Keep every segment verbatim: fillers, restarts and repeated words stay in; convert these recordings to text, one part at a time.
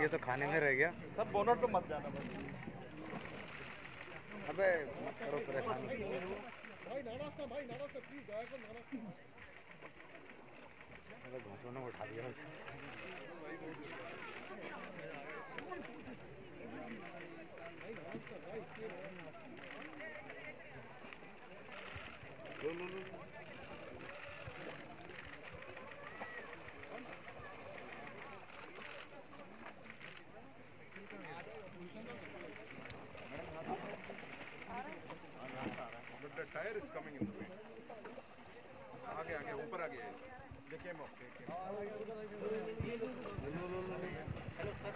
ये तो खाने में रह गया सब बोनट तो मत जाना अबे मत करो परेशान भाई नाना सा भाई नाना सा प्लीज जाया कर नाना अरे घोटों ने उठा दिया The tire is coming in the way. आगे आगे ऊपर आगे They came up. They came up. Hello, sir. Hello, sir. Hello, sir.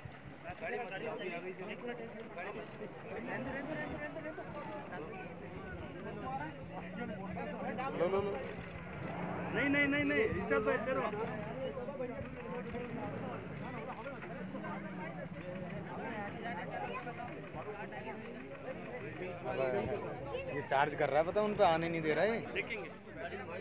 Hello, sir. No, no, no, no. It's up by zero. ये चार्ज कर रहा है पता उन पे आने नहीं दे रहा है देखेंगे